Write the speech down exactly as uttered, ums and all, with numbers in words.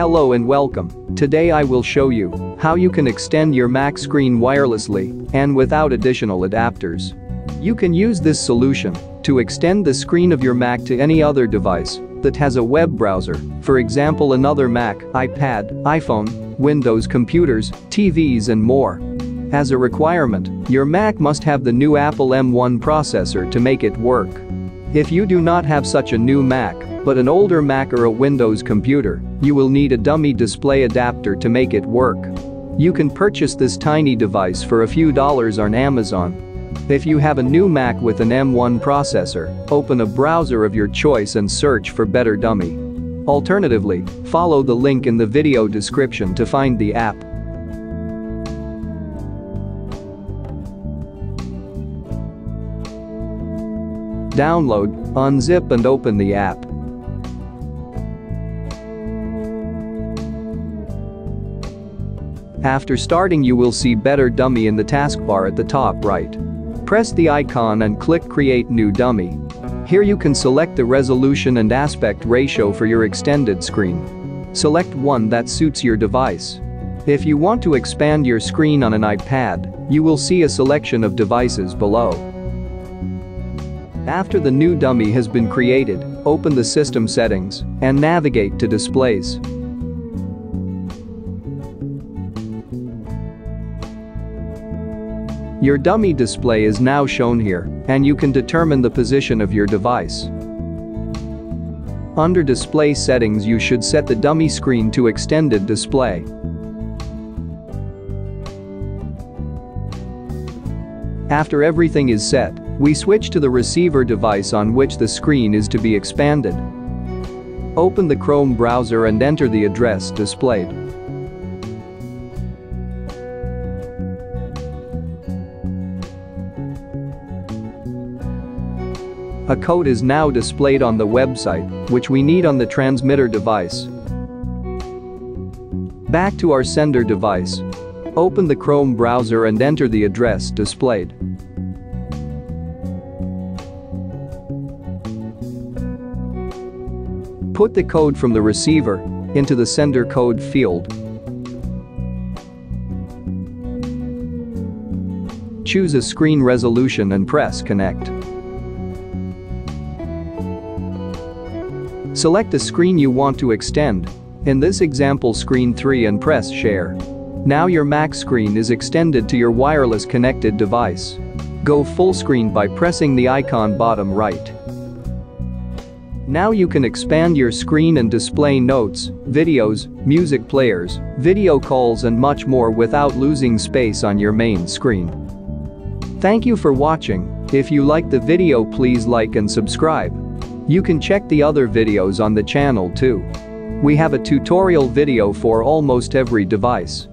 Hello and welcome. Today I will show you how you can extend your Mac screen wirelessly and without additional adapters. You can use this solution to extend the screen of your Mac to any other device that has a web browser, for example another Mac, iPad, iPhone, Windows computers, T Vs and more. As a requirement, your Mac must have the new Apple M one processor to make it work. If you do not have such a new Mac, but an older Mac or a Windows computer, you will need a dummy display adapter to make it work. You can purchase this tiny device for a few dollars on Amazon. If you have a new Mac with an M one processor, open a browser of your choice and search for BetterDummy. Alternatively, follow the link in the video description to find the app. Download, unzip and open the app. After starting, you will see BetterDummy in the taskbar at the top right. Press the icon and click Create New Dummy. Here you can select the resolution and aspect ratio for your extended screen. Select one that suits your device. If you want to expand your screen on an iPad, you will see a selection of devices below. After the new dummy has been created, open the system settings and navigate to Displays. Your dummy display is now shown here, and you can determine the position of your device. Under Display Settings, you should set the dummy screen to Extended Display. After everything is set, we switch to the receiver device on which the screen is to be expanded. Open the Chrome browser and enter the address displayed. A code is now displayed on the website, which we need on the transmitter device. Back to our sender device. Open the Chrome browser and enter the address displayed. Put the code from the receiver into the sender code field. Choose a screen resolution and press Connect. Select the screen you want to extend, in this example screen three, and press Share. Now your Mac screen is extended to your wireless connected device. Go full screen by pressing the icon bottom right. Now you can expand your screen and display notes, videos, music players, video calls and much more without losing space on your main screen. Thank you for watching. If you liked the video, please like and subscribe. You can check the other videos on the channel too. We have a tutorial video for almost every device.